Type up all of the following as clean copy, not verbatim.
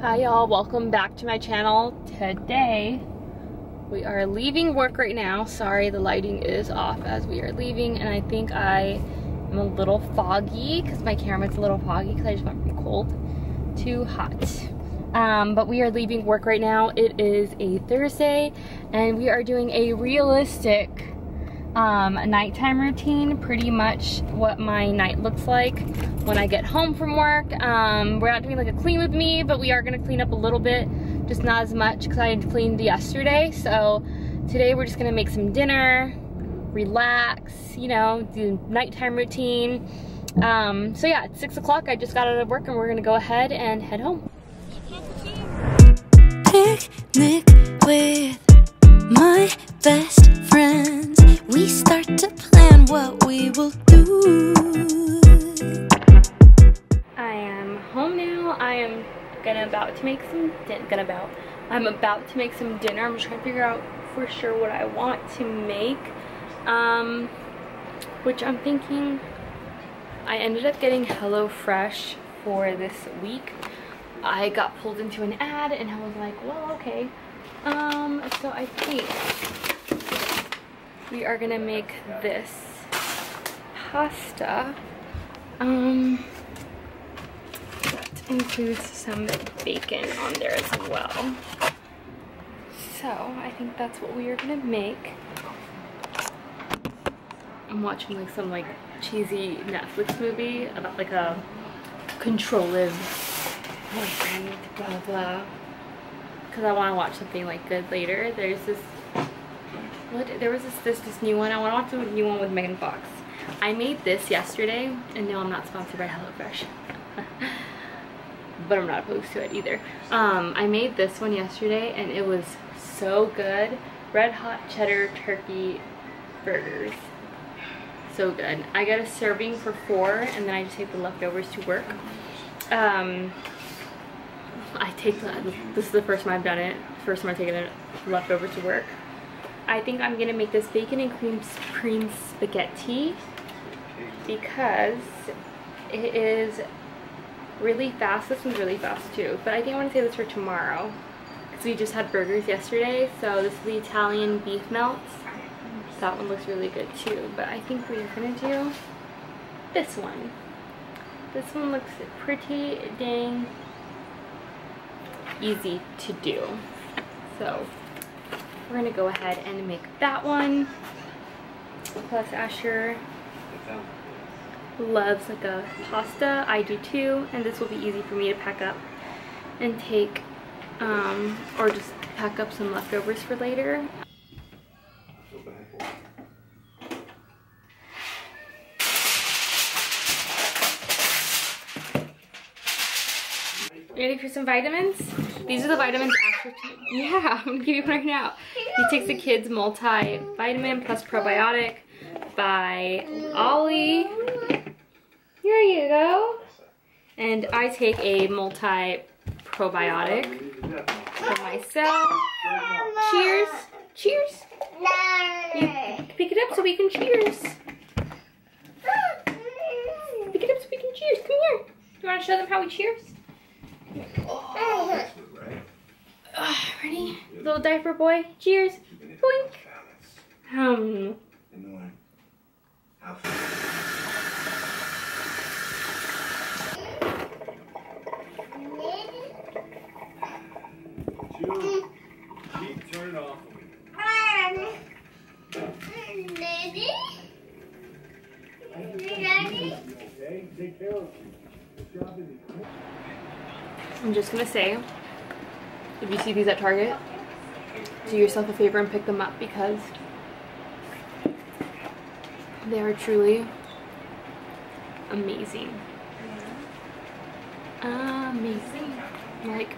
Hi y'all, welcome back to my channel. Today we are leaving work right now. Sorry, the lighting is off as we are leaving, and I think I am a little foggy because my camera's a little foggy because I just went from cold to hot. But we are leaving work right now. It is a Thursday and we are doing a realistic nighttime routine, pretty much what my night looks like when I get home from work. We're not doing like a clean with me, but we are gonna clean up a little bit, just not as much because I cleaned yesterday. So today we're just gonna make some dinner, relax, you know, do nighttime routine. So yeah, it's 6 o'clock. I just got out of work and we're gonna go ahead and head home. Picnic with my best friends. We start to plan what we will do. I am home now. I am about to make some dinner. I'm just trying to figure out for sure what I want to make. Which I'm thinking I ended up getting HelloFresh for this week. I got pulled into an ad and I was like, well, okay. So I think we are gonna make this pasta. That includes some bacon on there as well. So I think that's what we are gonna make. I'm watching like some like cheesy Netflix movie about like a controlling boyfriend, blah blah. Because I want to watch something like good later. There's this. There was this new one. I want to watch the new one with Megan Fox. I made this yesterday, and no, I'm not sponsored by HelloFresh, but I'm not opposed to it either. I made this one yesterday, and it was so good. Red hot cheddar turkey burgers. So good. I got a serving for 4, and then I just take the leftovers to work. I take that. This is the first time I've done it. First time I've taken the leftovers to work. I think I'm gonna make this bacon and cream spaghetti because it is really fast. This one's really fast too. But I think I want to save this for tomorrow because we just had burgers yesterday. So this is the Italian beef melts. That one looks really good too. But I think we are gonna do this one. This one looks pretty dang easy to do, so we're gonna go ahead and make that one. Plus Asher loves like a pasta, I do too, and this will be easy for me to pack up and take or just pack up some leftovers for later. Ready for some vitamins? These are the vitamins Asher takes. Yeah, I'm gonna give you one right now. He takes the kids multivitamin plus probiotic by Ollie. Here you go. And I take a multi-probiotic for myself. Cheers. Cheers. You pick it up so we can cheers. Pick it up so we can cheers. Come here. Do you want to show them how we cheers? Oh. Oh, ready? Little diaper boy. Cheers. Boink. I'm just gonna say, if you see these at Target, do yourself a favor and pick them up because they are truly amazing. Amazing. Like,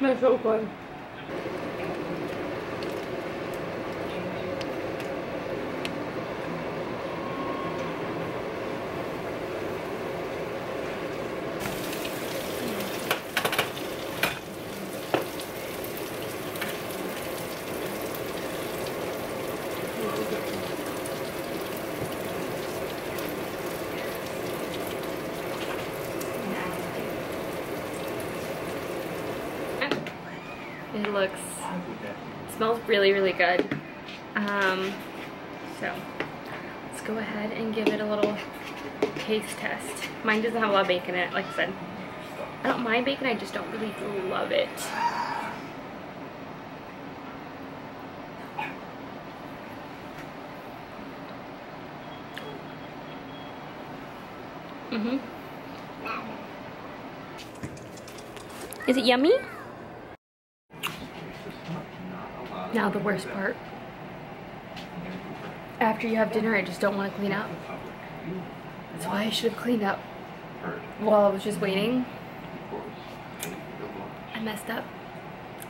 they're so good. looks, smells really, really good. So let's go ahead and give it a little taste test. Mine doesn't have a lot of bacon in it, like I said. I don't mind bacon, I just don't really love it. Is it yummy? Now the worst part. After you have dinner, I just don't want to clean up. That's why I should have cleaned up while I was just waiting. I messed up.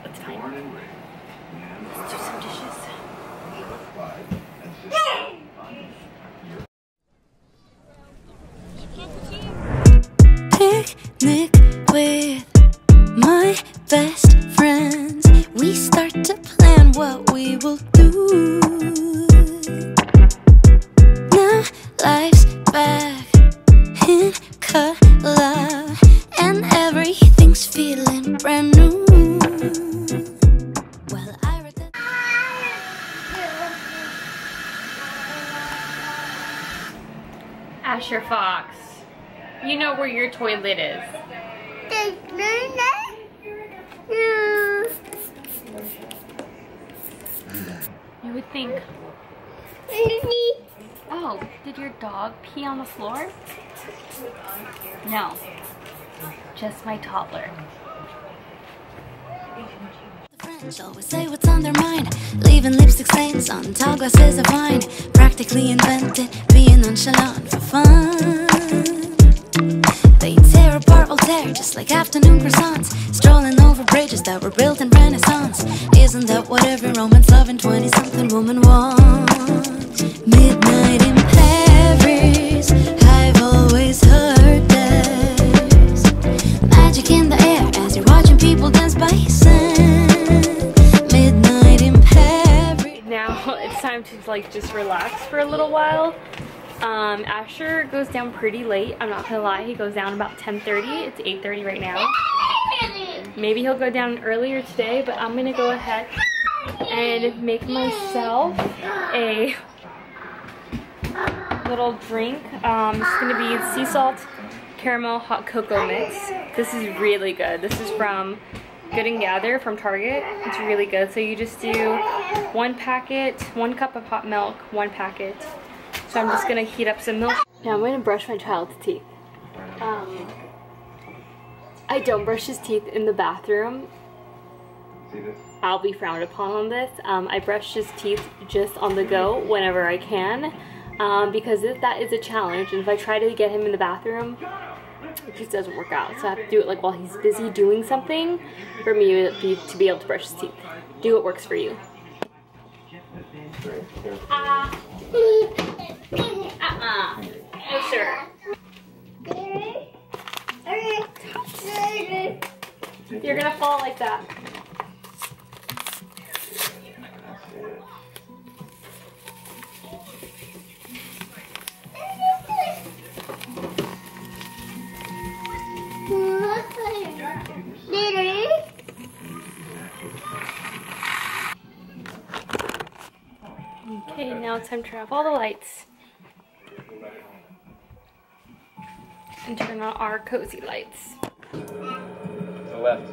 It's fine. Let's do some dishes. Picnic with my best friends. We start to plan what we will do. Now life's back in color, and everything's feeling brand new. Well, I regret. Asher Fox. You know where your toilet is. You would think. Oh, did your dog pee on the floor? No. Just my toddler. The French always say what's on their mind. Leaving lipstick stains on tall glasses of wine. Practically invented being nonchalant for fun. They tear apart Voltaire just like afternoon croissants, strolling over bridges that were built in Renaissance. Isn't that what every Romance-loving 20-something woman wants? Midnight in Paris, I've always heard there's magic in the air as you're watching people dance by sand. Midnight in Paris. Now it's time to like just relax for a little while. Asher goes down pretty late, I'm not gonna lie. He goes down about 10:30. It's 8:30 right now. Maybe he'll go down earlier today, but I'm gonna go ahead and make myself a little drink. It's gonna be sea salt caramel hot cocoa mix. This is really good. This is from Good and Gather from Target. It's really good. So you just do one packet, 1 cup of hot milk, 1 packet. So I'm just gonna heat up some milk. Now I'm gonna brush my child's teeth. I don't brush his teeth in the bathroom. I'll be frowned upon on this. I brush his teeth just on the go whenever I can, because that is a challenge. And if I try to get him in the bathroom, it just doesn't work out. So I have to do it like while he's busy doing something for me to be able to brush his teeth. Do what works for you. No, sir. You're gonna fall like that. Okay, now it's time to turn off all the lights. And turn on our cozy lights. To the left.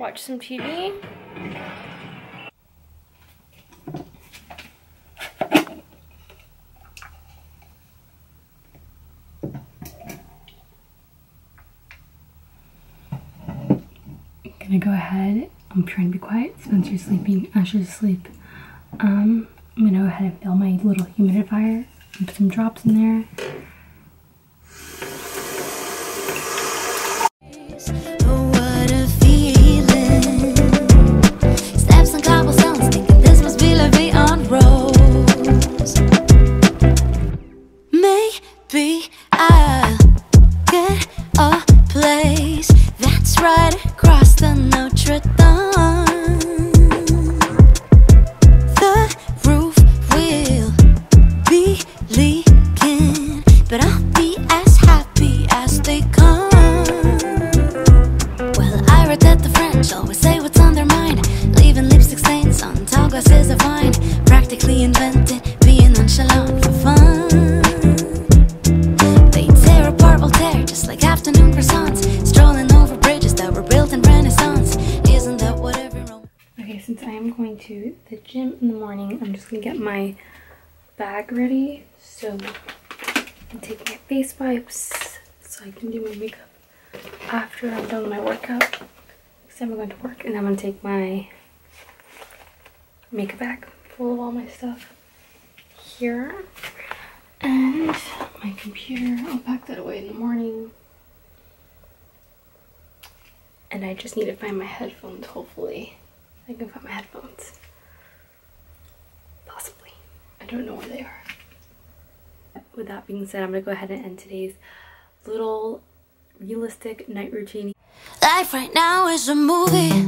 Watch some TV. I'm gonna go ahead. I'm trying to be quiet. Spencer's sleeping. Asher's asleep. I'm gonna go ahead and fill my little humidifier. And put some drops in there. Oh, what a feeling. Steps and cobblestones, thinking this must be la vie on rose. Maybe I'll get a place that's right across the Notre Dame. to the gym in the morning. I'm just gonna get my bag ready. So I'm taking my face wipes so I can do my makeup after I'm done my workout. Because I'm going to work and I'm gonna take my makeup bag full of all my stuff here. And my computer, I'll pack that away in the morning. And I just need to find my headphones, hopefully. I can find my headphones. Possibly. I don't know where they are. With that being said, I'm gonna go ahead and end today's little realistic night routine. Life right now is a movie.